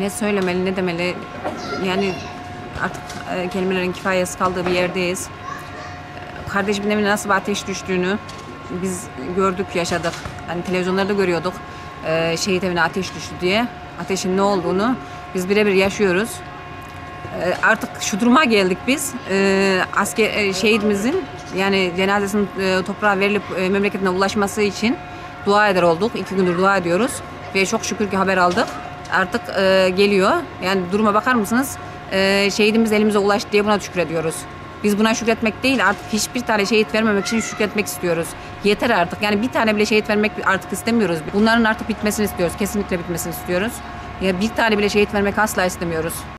ne söylemeli, ne demeli. Yani artık kelimelerin kifayesi kaldığı bir yerdeyiz. Kardeşimin evine nasıl bir ateş düştüğünü biz gördük, yaşadık. Hani televizyonlarda görüyorduk, şehit evine ateş düştü diye. Ateşin ne olduğunu biz birebir yaşıyoruz. Artık şu duruma geldik biz. Şehidimizin yani cenazesinin toprağa verilip memleketine ulaşması için dua eder olduk. 2 gündür dua ediyoruz ve çok şükür ki haber aldık. Artık geliyor. Yani duruma bakar mısınız? Şehidimiz elimize ulaştı diye buna şükrediyoruz. Biz buna şükretmek değil, artık hiçbir tane şehit vermemek için şükretmek istiyoruz. Yeter artık. Yani bir tane bile şehit vermek artık istemiyoruz. Bunların artık bitmesini istiyoruz. Kesinlikle bitmesini istiyoruz. Ya bir tane bile şehit vermek asla istemiyoruz.